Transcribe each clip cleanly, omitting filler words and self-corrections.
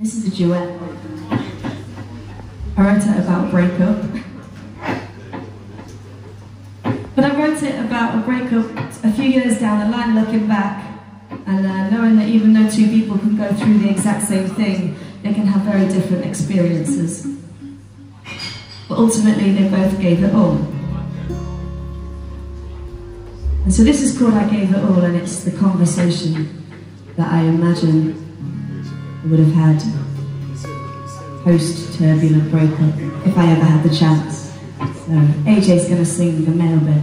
This is a duet. I wrote it about a breakup. But I wrote it about a breakup a few years down the line, looking back, and knowing that even though two people can go through the exact same thing, they can have very different experiences. But ultimately, they both gave it all. And so this is called I Gave It All, and it's the conversation that I imagine I would have had post-turbulent breakup, if I ever had the chance. So AJ's going to sing the male bit.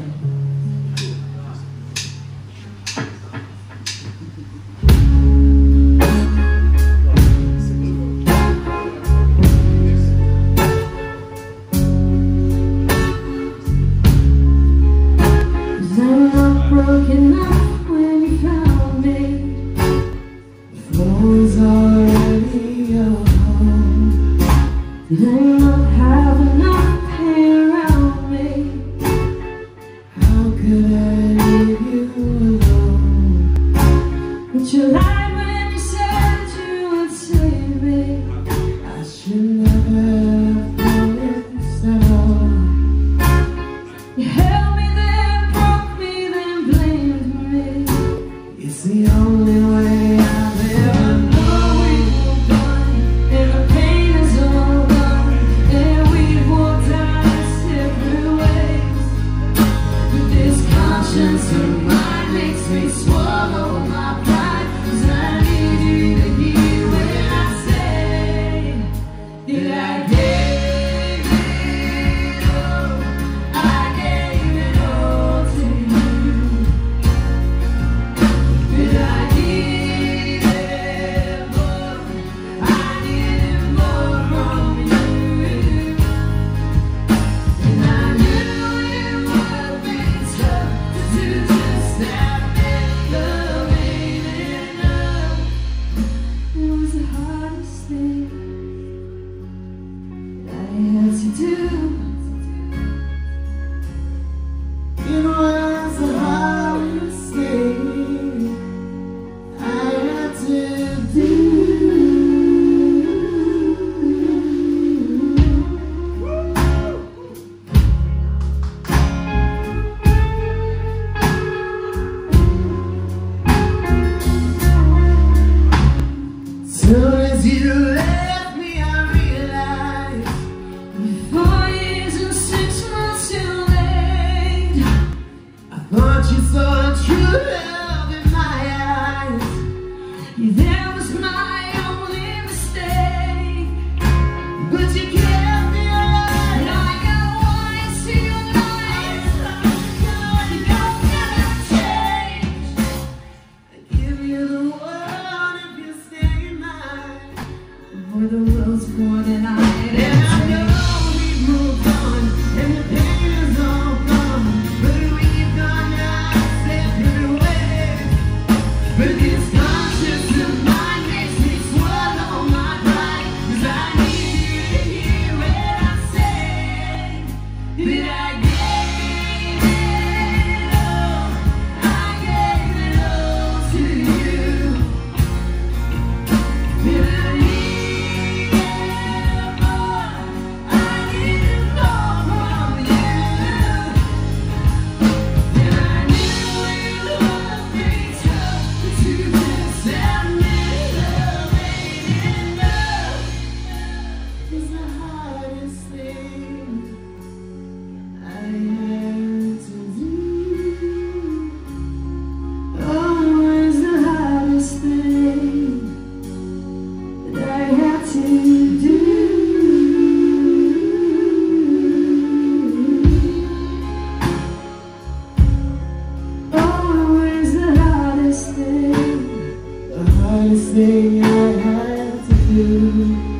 Thing I had to do.